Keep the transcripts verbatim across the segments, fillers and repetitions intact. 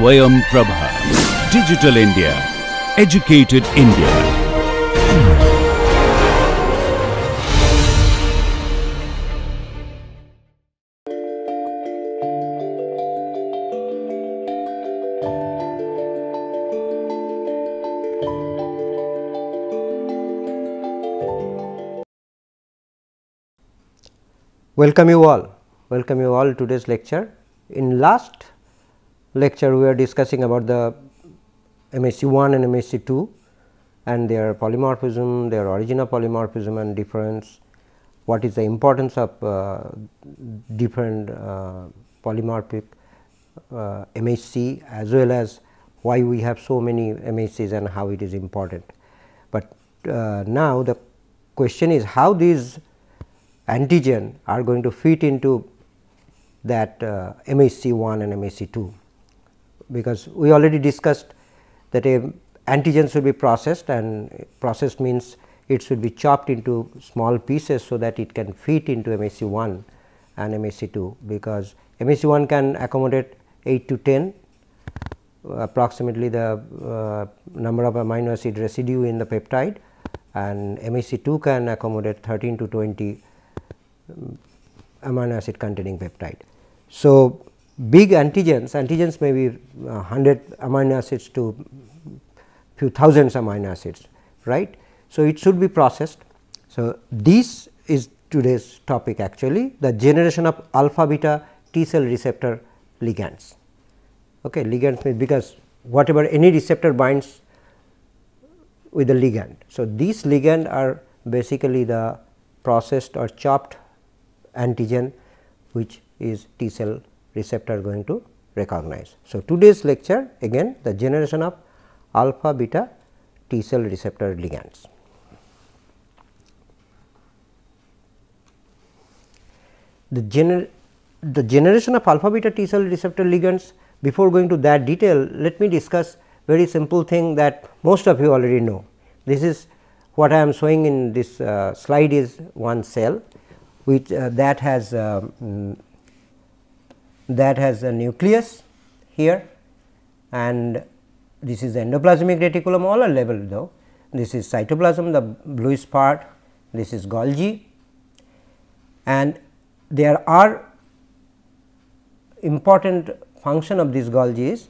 Swayam Prabha. Digital India. Educated India. Welcome you all, welcome you all to today's lecture. In last lecture we are discussing about the M H C one and M H C two and their polymorphism, their origin of polymorphism and difference, what is the importance of uh, different uh, polymorphic uh, M H C as well as why we have so many M H Cs and how it is important. But uh, now the question is how these antigen are going to fit into that uh, M H C one and M H C two, because we already discussed that a antigen should be processed, and processed means it should be chopped into small pieces so that it can fit into M H C one and M H C two, because M H C one can accommodate eight to ten approximately the uh, number of amino acid residue in the peptide, and M H C two can accommodate thirteen to twenty amino acid containing peptide. So, big antigens, antigens may be uh, one hundred amino acids to few thousands amino acids, right. So, it should be processed. So, this is today's topic actually, the generation of alpha beta T cell receptor ligands. Okay, ligands means because whatever any receptor binds with the ligand. So, these ligand are basically the processed or chopped antigen which is T cell receptor going to recognize. So, today's lecture again the generation of alpha beta T cell receptor ligands. The, gener the generation of alpha beta T cell receptor ligands, before going to that detail let me discuss very simple thing that most of you already know. This is what I am showing in this uh, slide is one cell which uh, that has uh, mm, that has a nucleus here, and this is the endoplasmic reticulum, all are labeled though. This is cytoplasm, the bluish part, this is Golgi, and there are important function of this Golgi is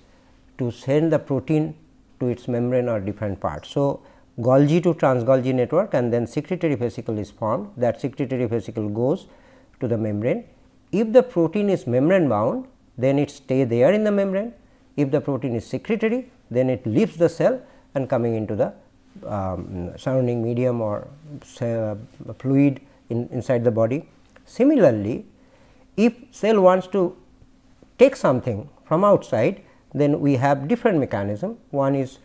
to send the protein to its membrane or different parts. So, Golgi to trans-Golgi network, and then secretory vesicle is formed, that secretory vesicle goes to the membrane. If the protein is membrane bound, then it stays there in the membrane. If the protein is secretory, then it leaves the cell and coming into the um, surrounding medium or uh, fluid in, inside the body. Similarly, if cell wants to take something from outside, then we have different mechanism. One is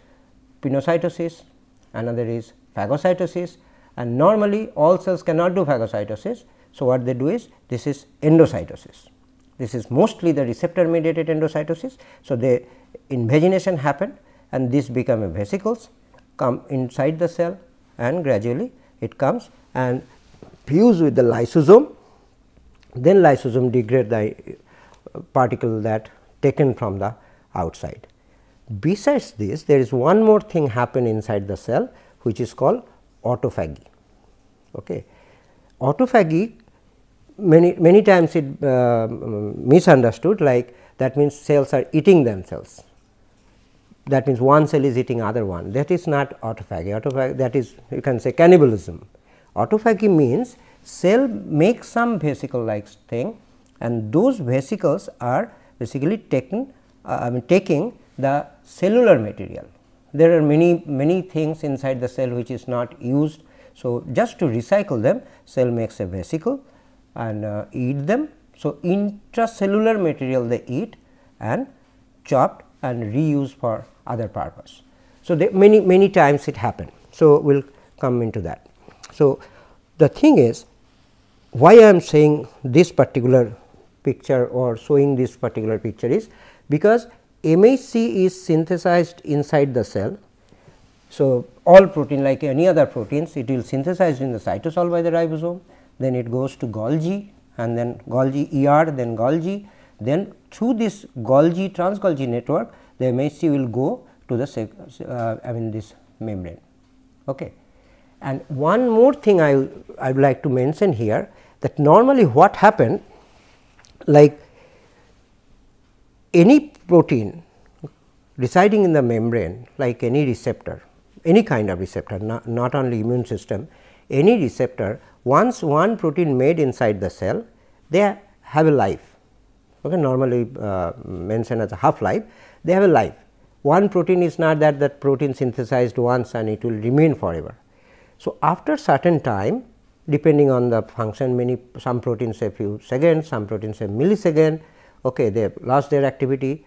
pinocytosis, another is phagocytosis, and normally all cells cannot do phagocytosis. So, what they do is this is endocytosis, this is mostly the receptor mediated endocytosis. So, they invagination happened and this become a vesicles come inside the cell, and gradually it comes and fuse with the lysosome, then lysosome degrade the particle that taken from the outside. Besides this, there is one more thing happen inside the cell which is called autophagy. Okay. Autophagy many many times it uh, misunderstood, like that means cells are eating themselves, that means one cell is eating other one. That is not autophagy. Autophagy, that is you can say cannibalism. Autophagy means cell makes some vesicle like thing, and those vesicles are basically taken uh, I mean taking the cellular material. There are many many things inside the cell which is not used. So, just to recycle them, cell makes a vesicle and uh, eat them. So, intracellular material they eat and chopped and reuse for other purpose. So, they many many times it happen. So, we will come into that. So, the thing is why I am saying this particular picture or showing this particular picture is because M H C is synthesized inside the cell. So, all protein like any other proteins, it will synthesize in the cytosol by the ribosome, then it goes to Golgi, and then Golgi E R, then Golgi, then through this Golgi trans-Golgi network the M H C will go to the uh, I mean this membrane. Okay. And one more thing I I would like to mention here, that normally what happens, like any protein residing in the membrane, like any receptor, any kind of receptor, not, not only immune system, any receptor, once one protein made inside the cell, they have a life, okay, normally uh, mentioned as a half life, they have a life. One protein is not that that protein synthesized once and it will remain forever. So, after certain time, depending on the function, many some proteins a few seconds, some proteins a millisecond, okay, they have lost their activity,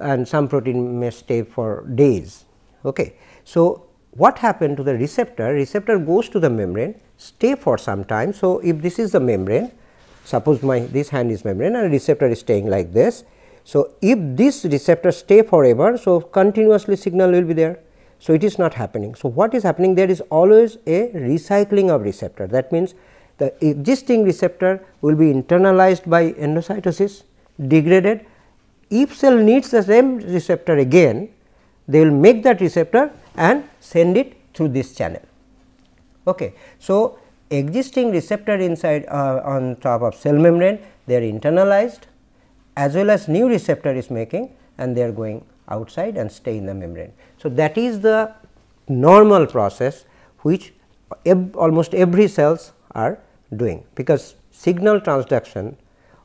and some protein may stay for days. Okay. So, what happened to the receptor? Receptor goes to the membrane, stay for some time. So, if this is the membrane, suppose my this hand is membrane and receptor is staying like this. So, if this receptor stay forever, so continuously signal will be there. So, it is not happening. So, what is happening? There is always a recycling of receptor. That means, the existing receptor will be internalized by endocytosis, degraded. If cell needs the same receptor again, they will make that receptor and send it through this channel. Okay. So, existing receptor inside uh, on top of cell membrane, they are internalized, as well as new receptor is making, and they are going outside and stay in the membrane. So, that is the normal process which ev almost every cells are doing, because signal transduction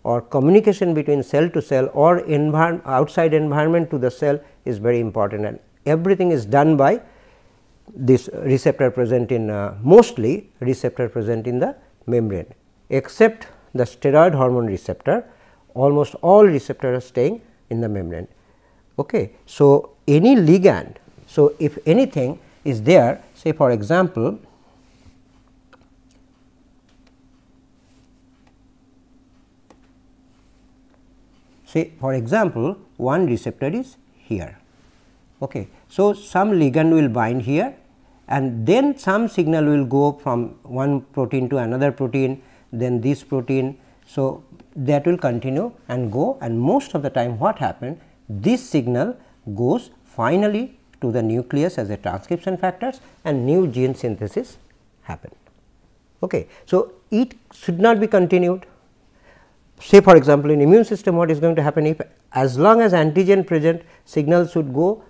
or communication between cell to cell or environ outside environment to the cell is very important, and everything is done by this receptor present in uh, mostly receptor present in the membrane, except the steroid hormone receptor, almost all receptors are staying in the membrane. Okay. So, any ligand, so if anything is there, say for example, say for example, one receptor is here. Okay. So, some ligand will bind here and then some signal will go from one protein to another protein, then this protein. So, that will continue and go, and most of the time what happens, this signal goes finally to the nucleus as a transcription factors and new gene synthesis happen. Okay. So, it should not be continued. Say for example, in immune system what is going to happen, if as long as antigen present, signal should go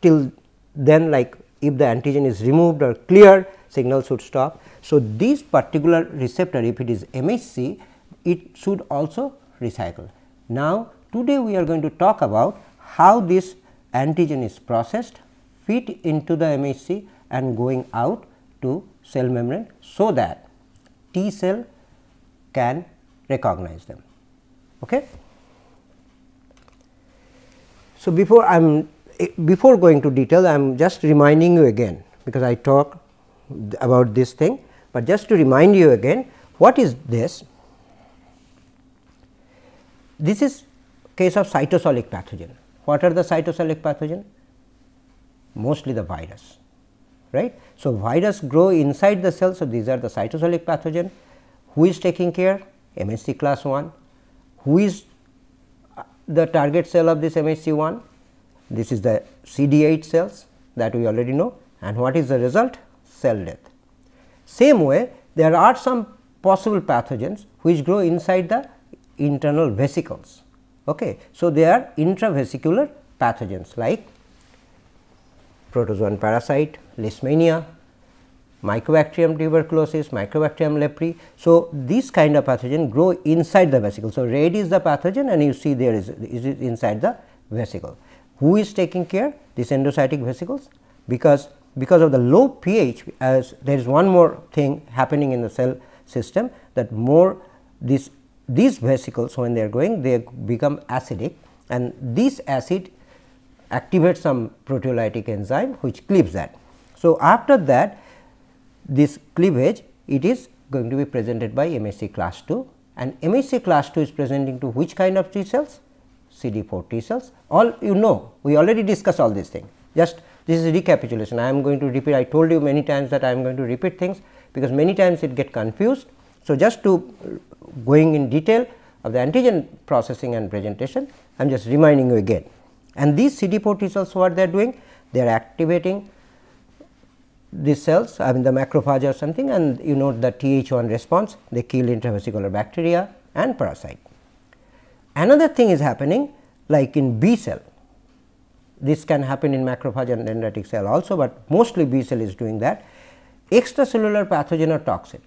till then, like if the antigen is removed or cleared, signal should stop. So, this particular receptor, if it is M H C, it should also recycle. Now, today we are going to talk about how this antigen is processed, fit into the M H C and going out to cell membrane, so that T cell can recognize them. Okay. So, before I am before going to detail, I am just reminding you again, because I talked about this thing, but just to remind you again, what is this? This is case of cytosolic pathogen. What are the cytosolic pathogen? Mostly the virus, right. So, virus grow inside the cell. So, these are the cytosolic pathogen. Who is taking care? M H C class one. Who is the target cell of this M H C one? This is the C D eight cells that we already know, and what is the result? Cell death. Same way, there are some possible pathogens which grow inside the internal vesicles. Okay. So, they are intravesicular pathogens like protozoan parasite, leishmania, Mycobacterium tuberculosis, Mycobacterium leprae. So, these kind of pathogen grow inside the vesicle. So, red is the pathogen and you see there is, is inside the vesicle. Who is taking care? These endocytic vesicles, because because of the low pH, as there is one more thing happening in the cell system, that more this these vesicles, when they are growing, they become acidic, and this acid activates some proteolytic enzyme which cleaves that. So, after that, this cleavage, it is going to be presented by M H C class two, and M H C class two is presenting to which kind of T cells? C D four T cells. All you know, we already discussed all these things. Just this is a recapitulation. I am going to repeat, I told you many times that I am going to repeat things, because many times it get confused. So, just to going in detail of the antigen processing and presentation, I am just reminding you again. And these C D four T cells, what they are doing? They are activating these cells, I mean the macrophage or something, and you know the T H one response, they kill intravesicular bacteria and parasite. Another thing is happening like in B cell. This can happen in macrophage and dendritic cell also, but mostly B cell is doing that. Extracellular pathogen or toxin,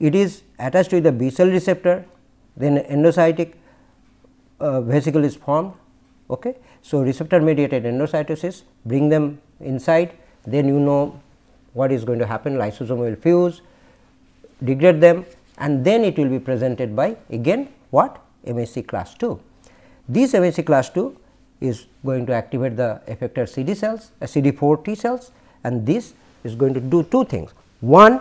it is attached to the B cell receptor, then endocytic uh, vesicle is formed. Okay. So, receptor mediated endocytosis, bring them inside, then you know what is going to happen, lysosome will fuse, degrade them, and then it will be presented by again what? M H C class two. These M H C class two is going to activate the effector C D cells, uh, C D four T cells, and this is going to do two things. One,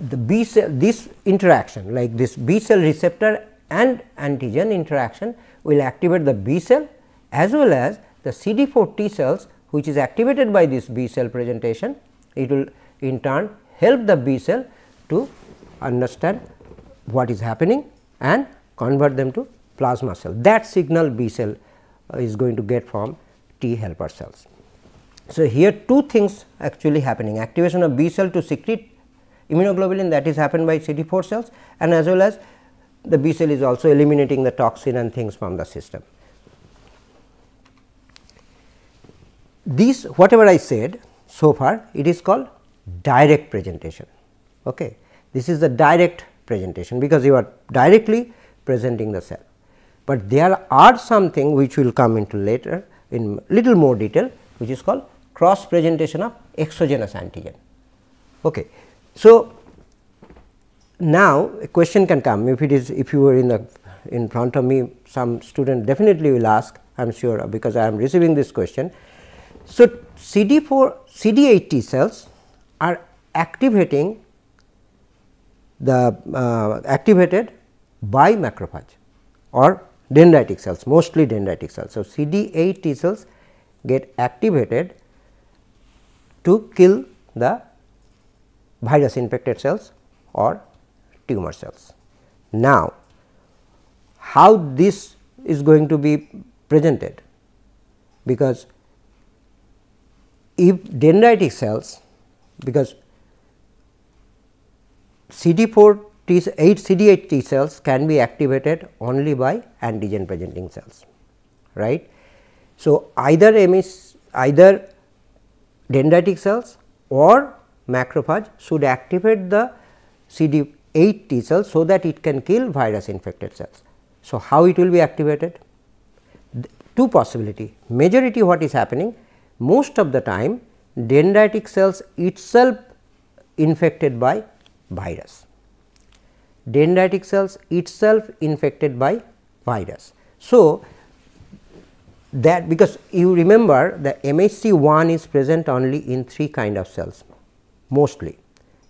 the B cell, this interaction like this B cell receptor and antigen interaction will activate the B cell as well as the C D four T cells, which is activated by this B cell presentation. It will in turn help the B cell to understand what is happening and convert them to plasma cell. That signal B cell uh, is going to get from T helper cells. So, here two things actually happening, activation of B cell to secrete immunoglobulin, that is happened by C D four cells, and as well as the B cell is also eliminating the toxin and things from the system. These whatever I said so far, it is called direct presentation. Okay. This is the direct presentation because you are directly presenting the cell, but there are something which will come into later in little more detail, which is called cross presentation of exogenous antigen. Okay. So, now a question can come, if it is, if you were in the in front of me, some student definitely will ask, I am sure, because I am receiving this question. So, C D four C D eight T cells are activating the uh, activated by macrophage or dendritic cells, mostly dendritic cells. So, C D eight T cells get activated to kill the virus infected cells or tumor cells. Now, how this is going to be presented? Because if dendritic cells, because C D four T eight C D eight T cells can be activated only by antigen presenting cells, right. So, either M H C, either dendritic cells or macrophage should activate the C D eight T cells, so that it can kill virus infected cells. So, how it will be activated? The two possibility, majority what is happening, most of the time dendritic cells itself infected by virus, dendritic cells itself infected by virus. So, that because you remember the M H C one is present only in three kind of cells, mostly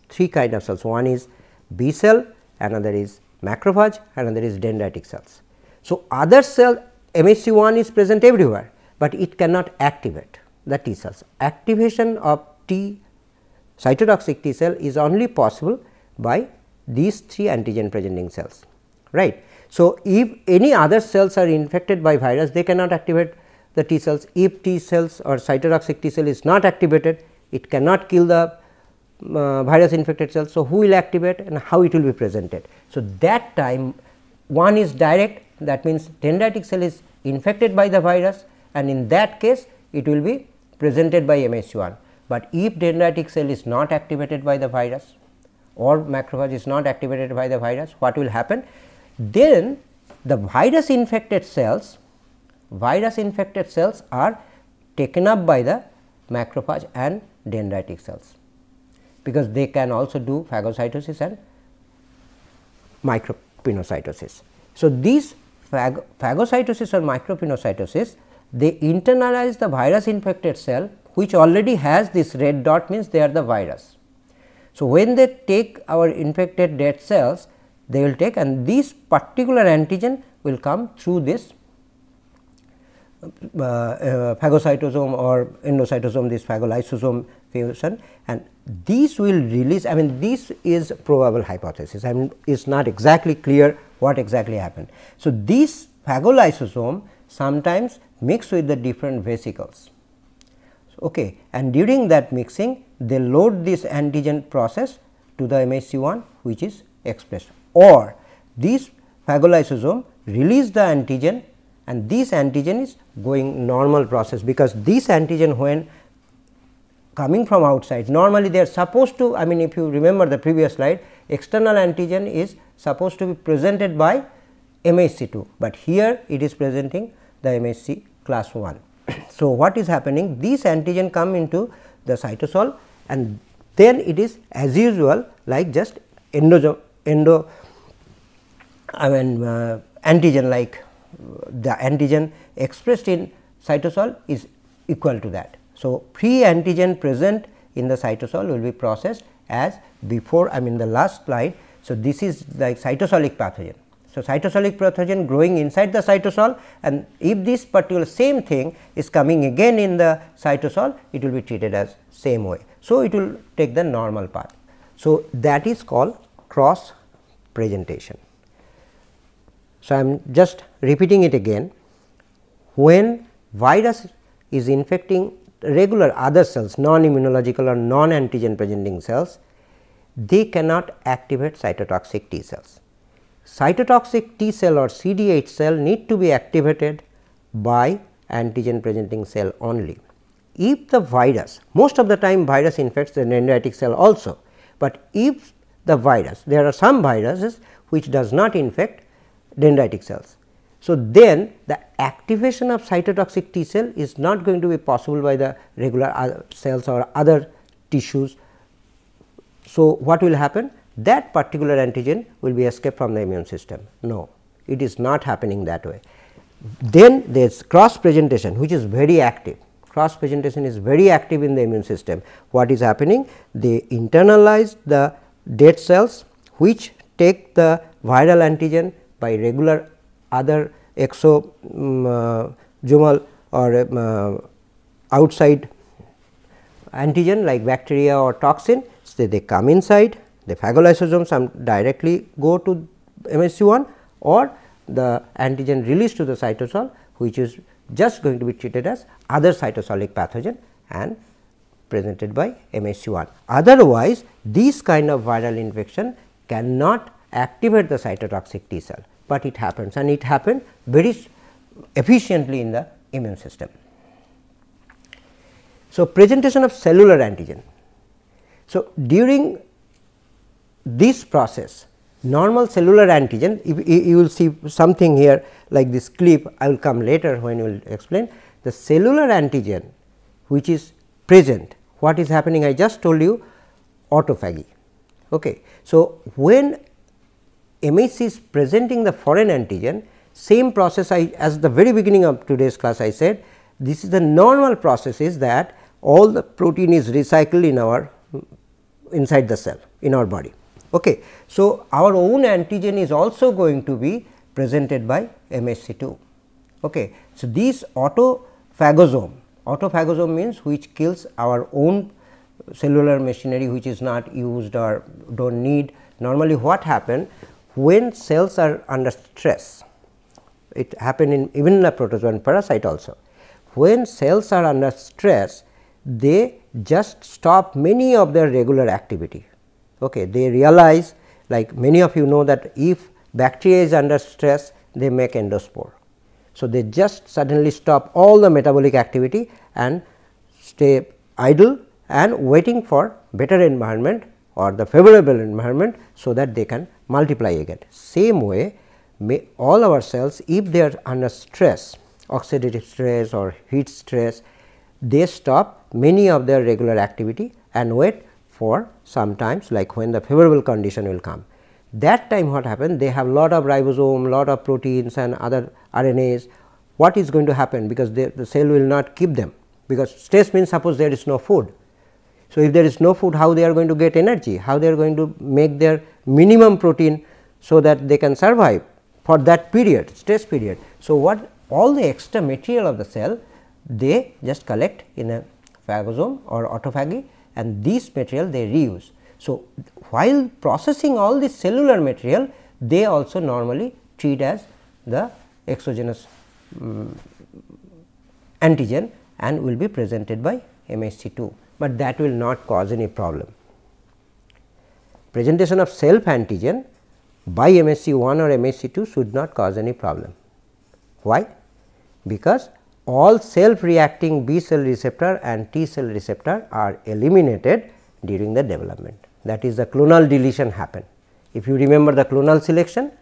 three kind of cells, one is B cell, another is macrophage, another is dendritic cells. So, other cell M H C one is present everywhere, but it cannot activate the T cells. Activation of T cytotoxic T cell is only possible by these three antigen presenting cells, right. So, if any other cells are infected by virus, they cannot activate the T cells. If T cells or cytotoxic T cell is not activated, it cannot kill the uh, virus infected cells. So, who will activate and how it will be presented? So, that time one is direct, that means dendritic cell is infected by the virus, and in that case it will be presented by M H C one. But if dendritic cell is not activated by the virus or macrophage is not activated by the virus, what will happen? Then the virus infected cells, virus infected cells are taken up by the macrophage and dendritic cells, because they can also do phagocytosis and micropinocytosis. So, these phag phagocytosis or micropinocytosis, they internalize the virus infected cell which already has this red dot, means they are the virus. So, when they take our infected dead cells, they will take, and this particular antigen will come through this uh, uh, phagocytosome or endocytosome, this phagolysosome fusion, and these will release, I mean this is probable hypothesis, I mean it is not exactly clear what exactly happened. So, this phagolysosome sometimes mix with the different vesicles. Okay. And during that mixing, they load this antigen process to the M H C one, which is expressed, or these phagolysosome release the antigen, and this antigen is going normal process, because this antigen when coming from outside, normally they are supposed to, I mean if you remember the previous slide, external antigen is supposed to be presented by M H C two, but here it is presenting the M H C class one. So, what is happening? This antigen come into the cytosol, and then it is as usual like just endosome endo I mean uh, antigen, like the antigen expressed in cytosol is equal to that. So, free antigen present in the cytosol will be processed as before, I mean the last slide. So, this is like cytosolic pathogen. So, cytosolic pathogen growing inside the cytosol, and if this particular same thing is coming again in the cytosol, it will be treated as same way. So, it will take the normal path. So, that is called cross presentation. So, I am just repeating it again. When virus is infecting regular other cells, non-immunological or non-antigen presenting cells, they cannot activate cytotoxic T cells. Cytotoxic T cell or C D eight cell need to be activated by antigen presenting cell only. If the virus, most of the time virus infects the dendritic cell also, but if the virus, there are some viruses which does not infect dendritic cells. So, then the activation of cytotoxic T cell is not going to be possible by the regular cells or other tissues. So, what will happen? That particular antigen will be escaped from the immune system. No, it is not happening that way. Then there is cross presentation, which is very active. Cross presentation is very active in the immune system. What is happening? They internalize the dead cells, which take the viral antigen by regular other exosomal or outside antigen like bacteria or toxin. So, they come inside. The phagolysosome some directly go to M H C one, or the antigen released to the cytosol, which is just going to be treated as other cytosolic pathogen and presented by M H C one. Otherwise, this kind of viral infection cannot activate the cytotoxic T cell, but it happens, and it happened very efficiently in the immune system. So, presentation of cellular antigen. So, during this process, normal cellular antigen, if, you will see something here like this clip, I will come later when you will explain. The cellular antigen which is present, what is happening? I just told you autophagy. Okay. So, when M H C is presenting the foreign antigen, same process I as the very beginning of today's class I said, this is the normal process, is that all the protein is recycled in our inside the cell in our body. Okay. So, our own antigen is also going to be presented by M H C two. Okay. So, this autophagosome, autophagosome means which kills our own cellular machinery which is not used or do not need. Normally, what happens when cells are under stress? It happens in even in a protozoan parasite also. When cells are under stress, they just stop many of their regular activity. Okay, they realize, like many of you know, that if bacteria is under stress, they make endospore. So, they just suddenly stop all the metabolic activity and stay idle and waiting for better environment or the favorable environment, so that they can multiply again. Same way, may all our cells, if they are under stress, oxidative stress or heat stress, they stop many of their regular activity and wait for sometimes like when the favorable condition will come. That time what happened? They have lot of ribosome, lot of proteins and other R N As. What is going to happen? Because they, the cell will not keep them, because stress means suppose there is no food. So, if there is no food, how they are going to get energy? How they are going to make their minimum protein so that they can survive for that period, stress period. So, what all the extra material of the cell, they just collect in a phagosome or autophagy, and this material they reuse. So, while processing all this cellular material, they also normally treat as the exogenous um, antigen and will be presented by M H C two, but that will not cause any problem. Presentation of self antigen by M H C one or M H C two should not cause any problem. Why? Because all self reacting B cell receptor and T cell receptor are eliminated during the development. That is, the clonal deletion happened. If you remember the clonal selection,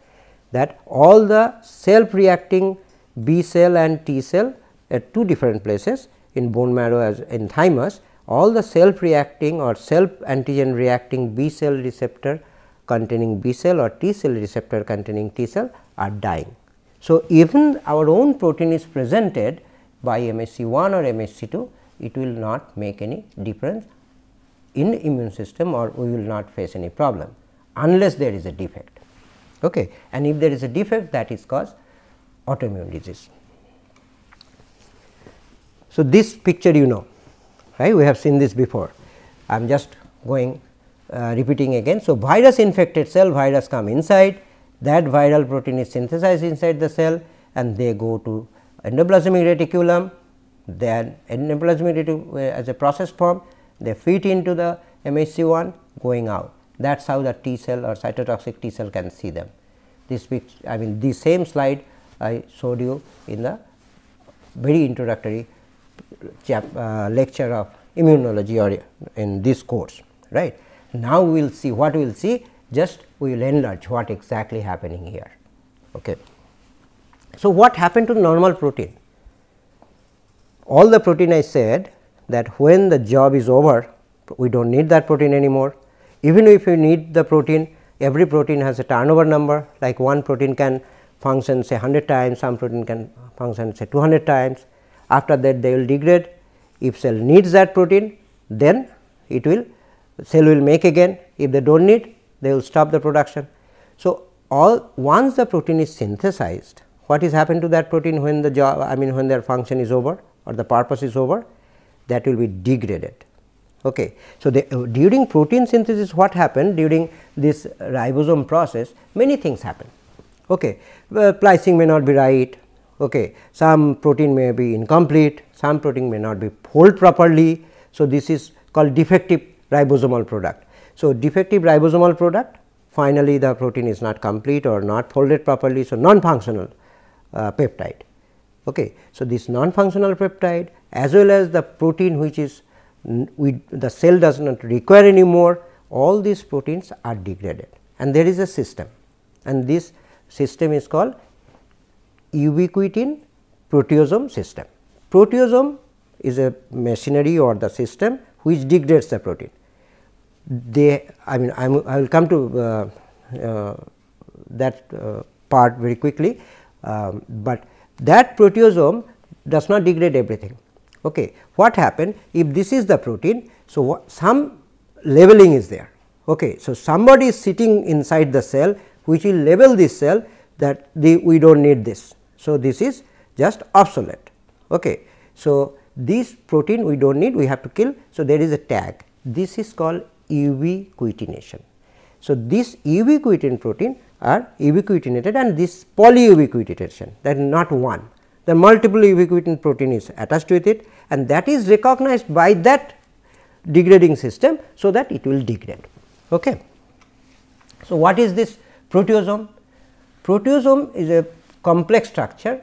that all the self reacting B cell and T cell at two different places in bone marrow as in thymus, all the self reacting or self antigen reacting B cell receptor containing B cell or T cell receptor containing T cell are dying. So, even our own protein is presented by M H C one or M H C two, it will not make any difference in immune system, or we will not face any problem unless there is a defect. Okay. And if there is a defect, that is cause autoimmune disease. So, this picture you know, right, we have seen this before. I am just going uh, repeating again. So, virus infected cell, virus come inside, that viral protein is synthesized inside the cell and they go to endoplasmic reticulum, then endoplasmic reticulum uh, as a process form, they fit into the M H C one going out. That is how the T cell or cytotoxic T cell can see them. This picture, I mean the same slide I showed you in the very introductory chap, uh, lecture of immunology or in this course, right. Now, we will see what we will see, just we will enlarge what exactly happening here. Okay. So, what happened to normal protein? All the protein I said that when the job is over, we do not need that protein anymore. Even if you need the protein, every protein has a turnover number, like one protein can function say one hundred times, some protein can function say two hundred times. After that they will degrade. If cell needs that protein, then it will, cell will make again. If they do not need, they will stop the production. So, all once the protein is synthesized, what is happened to that protein when the job, I mean when their function is over or the purpose is over? That will be degraded. Okay. So, the, uh, during protein synthesis, what happened during this ribosome process? Many things happen. Okay. Uh, splicing may not be right, okay. Some protein may be incomplete, some protein may not be folded properly. So, this is called defective ribosomal product. So, defective ribosomal product, finally, the protein is not complete or not folded properly. So, non functional uh, peptide. Okay. So, this non functional peptide as well as the protein which is we the cell does not require anymore, all these proteins are degraded and there is a system, and this system is called ubiquitin proteasome system. Proteasome is a machinery or the system which degrades the protein. They I mean I will come to uh, uh, that uh, part very quickly, um, but that proteasome does not degrade everything. Okay. What happened if this is the protein? So, some labeling is there. Okay. So, somebody is sitting inside the cell which will label this cell that the, we do not need this. So, this is just obsolete. Okay. So, this protein we do not need, we have to kill. So, there is a tag. This is called ubiquitination. So, this ubiquitin protein are ubiquitinated, and this polyubiquitination, that is not one. The multiple ubiquitin protein is attached with it, and that is recognized by that degrading system. So, that it will degrade. Okay. So, what is this proteasome? Proteasome is a complex structure.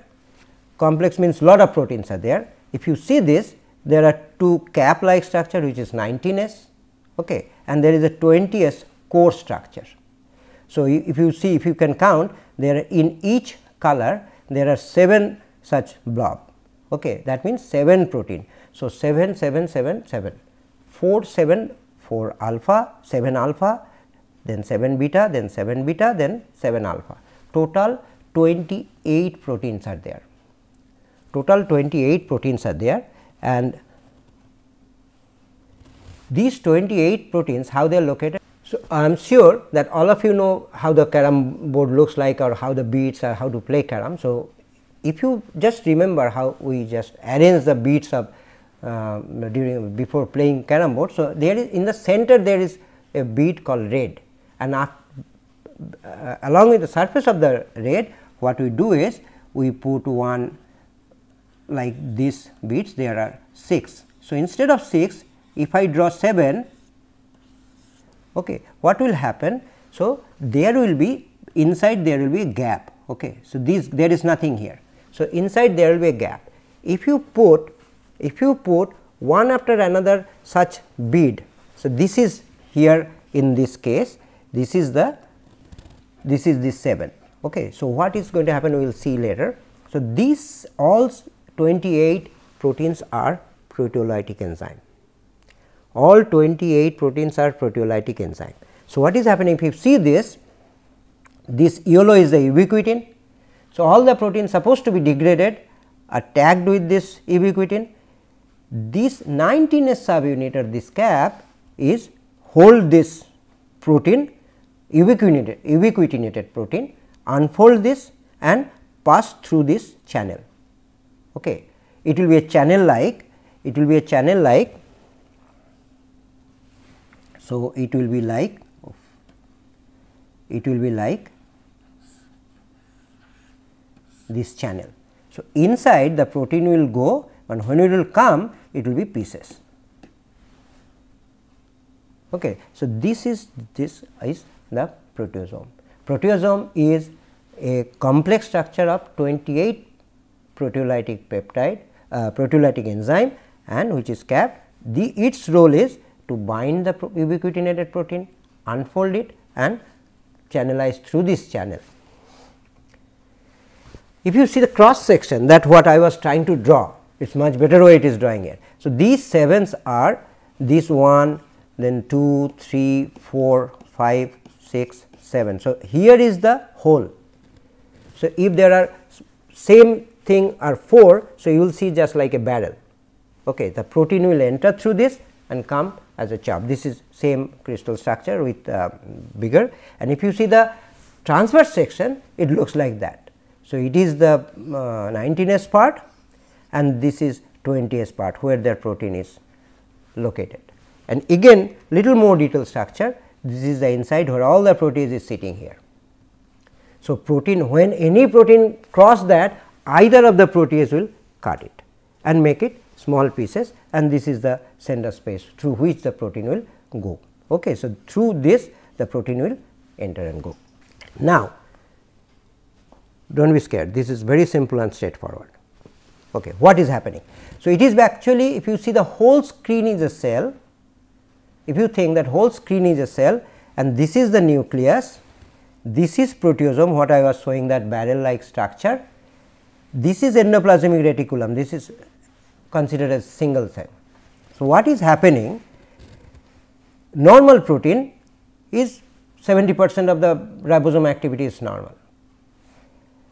Complex means lot of proteins are there. If you see this, there are two cap like structure which is nineteen S, okay, and there is a twenty S core structure. So, if you see, if you can count, there are in each color there are seven such blob, okay. That means seven protein. So, seven, seven, seven, seven, four, seven, four alpha, seven alpha, then seven beta, then seven beta, then seven alpha. Total twenty-eight proteins are there. Total twenty-eight proteins are there, and these twenty-eight proteins, how they are located? So, I am sure that all of you know how the carom board looks like, or how the beads are, how to play carom. So, if you just remember how we just arrange the beads of uh, during before playing carom board. So, there is in the center there is a bead called red, and uh, along with the surface of the red, what we do is we put one like these beads, there are six. So, instead of six, if I draw seven, okay, what will happen? So, there will be inside there will be a gap. Okay. So, these there is nothing here. So, inside there will be a gap. If you put if you put one after another such bead. So, this is here in this case, this is the this is this seven. Okay. So, what is going to happen we will see later. So, these all twenty-eight proteins are proteolytic enzyme. All twenty-eight proteins are proteolytic enzyme. So, what is happening if you see this, this yellow is the ubiquitin. So, all the proteins supposed to be degraded are tagged with this ubiquitin. This nineteen S subunit or this cap is hold this protein, ubiquitinated, ubiquitinated protein, unfold this and pass through this channel. Okay. It will be a channel like, it will be a channel like, so it will be like, it will be like this channel. So, inside the protein will go and when it will come, it will be pieces. Okay. So, this is this is the proteasome. Proteasome is a complex structure of twenty-eight proteolytic peptide, uh, proteolytic enzyme, and which is capped. The its role is to bind the pro ubiquitinated protein, unfold it, and channelize through this channel. If you see the cross section, that what I was trying to draw, it is much better way it is drawing it. So, these sevens are this one, then two, three, four, five, six, seven. So, here is the whole. So, if there are same thing are four, so you will see just like a barrel. Okay, the protein will enter through this and come as a chop. This is same crystal structure with uh, bigger, and if you see the transverse section, it looks like that. So, it is the uh, nineteen S part and this is twenty S part where their protein is located. And again little more detailed structure, this is the inside where all the protease is sitting here. So, protein when any protein cross that, either of the protease will cut it and make it small pieces, and this is the center space through which the protein will go. Okay. So, through this the protein will enter and go. Now, do not be scared, this is very simple and straightforward. Okay, what is happening? So, it is actually if you see the whole screen is a cell, if you think that whole screen is a cell and this is the nucleus, this is proteasome what I was showing that barrel like structure, this is endoplasmic reticulum, this is considered as single cell. So, what is happening? Normal protein is seventy percent of the ribosome activity is normal.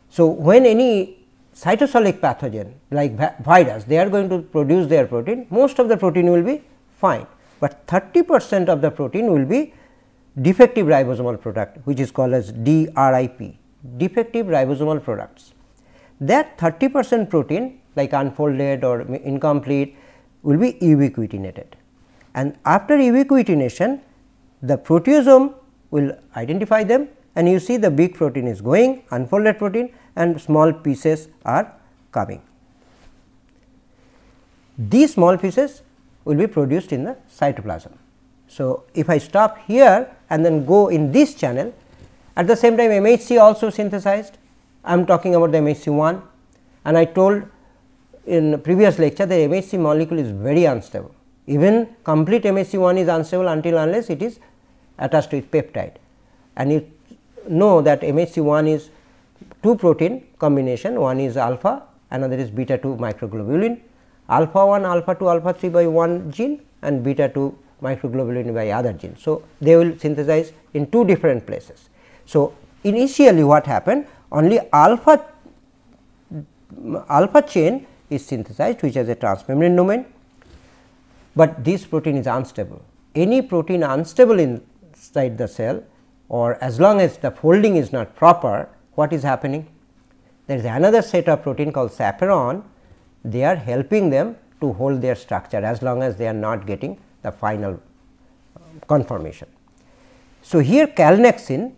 So, when any cytosolic pathogen like virus, they are going to produce their protein, most of the protein will be fine, but thirty percent of the protein will be defective ribosomal product, which is called as D R I P, defective ribosomal products. That thirty percent protein like unfolded or incomplete will be ubiquitinated, and after ubiquitination the proteasome will identify them, and you see the big protein is going, unfolded protein, and small pieces are coming. These small pieces will be produced in the cytoplasm. So, if I stop here and then go in this channel, at the same time M H C also synthesized. I am talking about the M H C one, and I told in previous lecture the M H C molecule is very unstable. Even complete M H C one is unstable until unless it is attached with peptide, and you know that M H C one is two protein combination, one is alpha, another is beta two microglobulin, alpha one, alpha two, alpha three by one gene and beta two microglobulin by other gene. So, they will synthesize in two different places. So, initially what happened, only alpha alpha chain is synthesized which has a transmembrane domain, but this protein is unstable. Any protein unstable inside the cell, or as long as the folding is not proper, what is happening? There is another set of protein called chaperone, they are helping them to hold their structure as long as they are not getting the final conformation. So, here calnexin,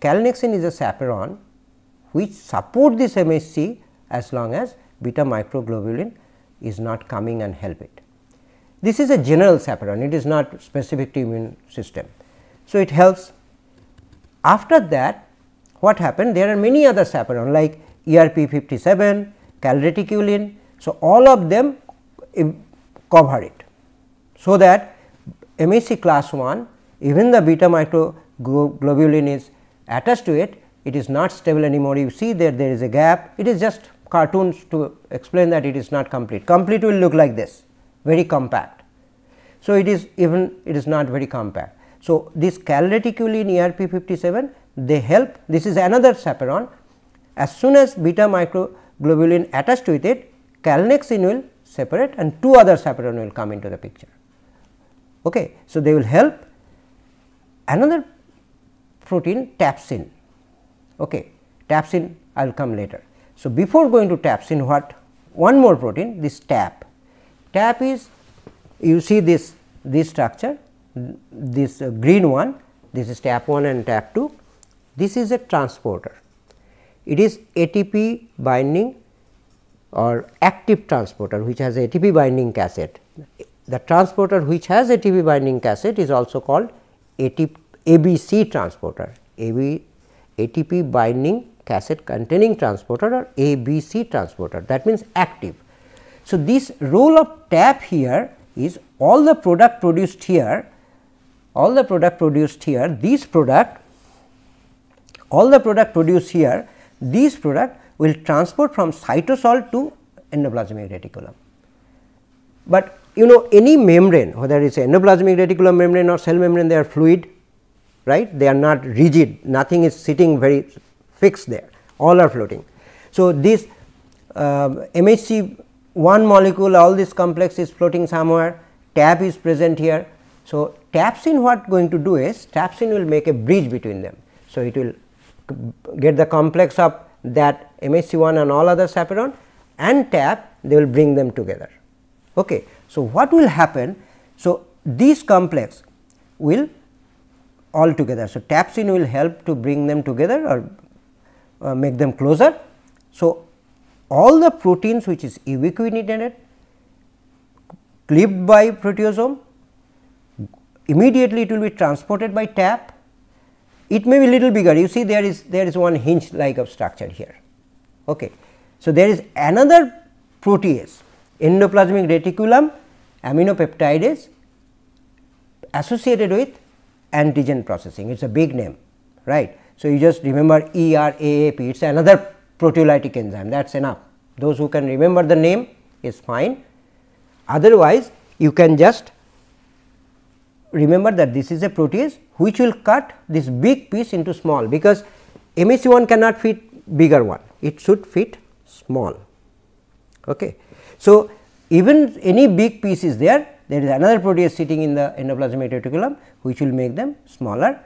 calnexin is a chaperone which support this M H C as long as beta microglobulin is not coming and help it. This is a general chaperone, it is not specific to immune system. So, it helps. After that, what happened? There are many other chaperone like E R P fifty-seven, calreticulin. So, all of them cover it. So, that M H C class one, even the beta microglobulin is attached to it, it is not stable anymore. You see that there is a gap, it is just cartoons to explain that it is not complete. Complete will look like this, very compact. So, it is even it is not very compact. So, this calreticulin E R P fifty-seven, they help. This is another chaperone. As soon as beta microglobulin attached to it, calnexin will separate and two other chaperone will come into the picture. Okay. So, they will help. Another protein, tapsin. Okay. Tapsin I will come later. So, before going to tapsin, what? One more protein, this TAP. TAP is, you see this, this structure, this uh, green one, this is TAP one and TAP two. This is a transporter. It is A T P binding or active transporter which has A T P binding cassette. The transporter which has A T P binding cassette is also called A B C transporter, A B, A T P binding cassette containing transporter or A B C transporter, that means active. So, this role of TAP here is all the product produced here, all the product produced here, these product, all the product produced here, these product will transport from cytosol to endoplasmic reticulum. But you know any membrane, whether it is endoplasmic reticulum membrane or cell membrane, they are fluid, right? They are not rigid, nothing is sitting very fixed there, all are floating. So, this uh, M H C one molecule, all this complex is floating somewhere, TAP is present here. So, tapsin what going to do is, tapsin will make a bridge between them. So, it will get the complex of that M H C one and all other chaperone and TAP, they will bring them together. Okay. So, what will happen? So, these complex will all together. So, tapsin will help to bring them together or uh, make them closer. So, all the proteins which is ubiquitinated, cleaved by proteasome, immediately it will be transported by TAP. It may be little bigger, you see there is there is one hinge like of structure here. Okay. So, there is another protease, endoplasmic reticulum aminopeptidase associated with antigen processing, it is a big name, right. So, you just remember E R A A P, it is another proteolytic enzyme, that is enough. Those who can remember the name is fine, otherwise you can just remember that this is a protease which will cut this big piece into small, because M H C one cannot fit bigger one, it should fit small. Okay. So, even any big piece is there, there is another protease sitting in the endoplasmic reticulum which will make them smaller,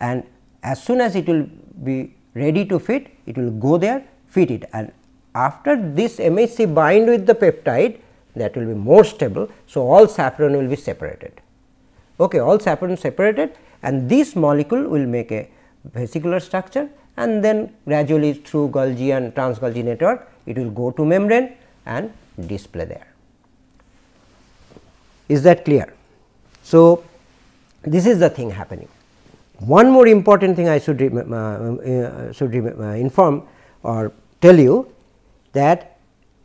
and as soon as it will be ready to fit, it will go there, fit it, and after this M H C bind with the peptide, that will be more stable. So, all chaperone will be separated. Okay, all chaperone separated and this molecule will make a vesicular structure and then gradually through Golgi and trans-Golgi network, it will go to membrane and display there. Is that clear? So, this is the thing happening. One more important thing I should, rem uh, uh, should rem uh, inform or tell you that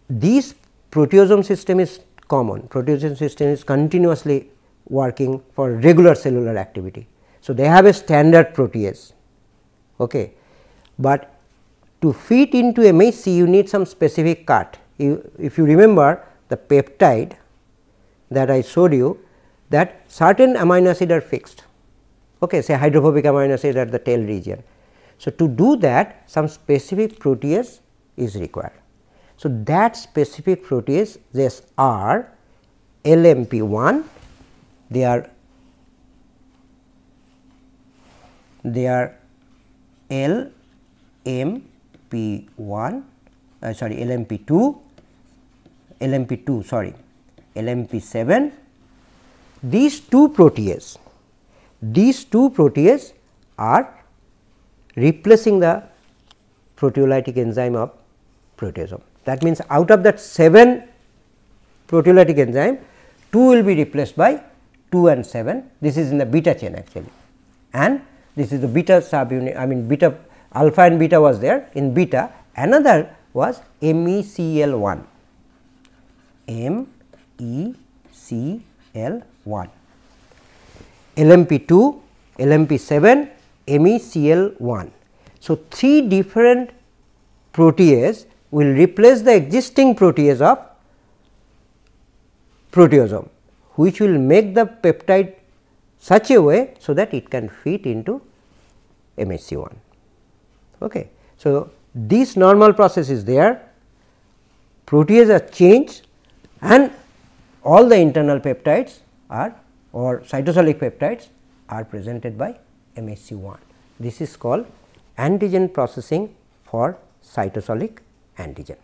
this proteasome system is common, proteasome system is continuously working for regular cellular activity. So, they have a standard protease, okay. But to fit into M H C you need some specific cut. You, if you remember the peptide that I showed you, that certain amino acids are fixed, okay, say hydrophobic amino acids at the tail region. So, to do that some specific protease is required. So, that specific protease, these are L M P one, they are they are L M P one uh, sorry L M P two L M P two sorry L M P seven. These two protease these two protease are replacing the proteolytic enzyme of proteasome. That means, out of that seven proteolytic enzyme, two will be replaced by two and seven. This is in the beta chain actually, and this is the beta subunit, I mean beta alpha and beta was there. In beta another was M E C L one, M E C L one, L M P two, L M P seven, M E C L one. So, three different protease will replace the existing protease of proteasome, which will make the peptide such a way so that it can fit into M H C one. Okay. So, this normal process is there, protease are changed and all the internal peptides are or cytosolic peptides are presented by M H C one. This is called antigen processing for cytosolic antigen.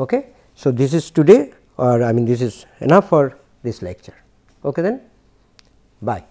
Okay. So, this is today, or I mean this is enough for this lecture. Okay then, bye.